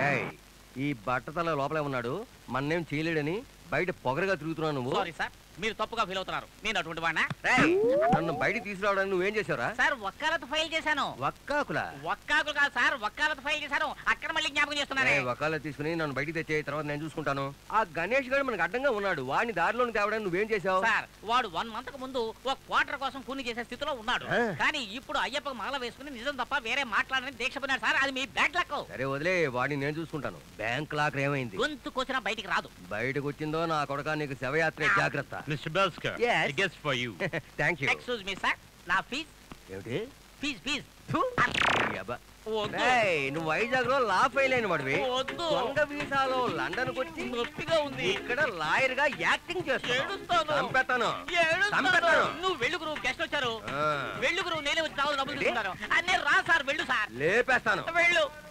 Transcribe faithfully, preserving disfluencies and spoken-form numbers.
Hey, this Bartatala Lopla Munadu, my name Chilidani, bite a Pograga through Trunu. Sorry, sir. Mir Topoka Filotaro. Me not to one. Hey, and bite it this round and you enjoy, sir. Sir, Wakara fail Jesano. Wakakula. Wakaka, sir, Wakara fail Jesano. Akamalian. Wakala is in and bite the Chetra and Juscontano. A Ganesh government Gatanga Munadu, one in the Arlon Tower and Vengeance. Sir, what one month Mundu, what quarter cost of Puniches Titula Munadu. Kani, you put Ayapa Malavis isn't the Papa very Matlan and takes up an answer. I'll be back like oh. There was a one in Juscontano. Bank clerk remained. Good to Cochina Bite Radu. Bite Cochindona, Korkanik Savayatre Jagrata. Mister Belsker, yes. A guest for you. Thank you. Excuse me, sir. Now, please. Okay. Please, please. Hey, you why are laughing? You are acting just now. You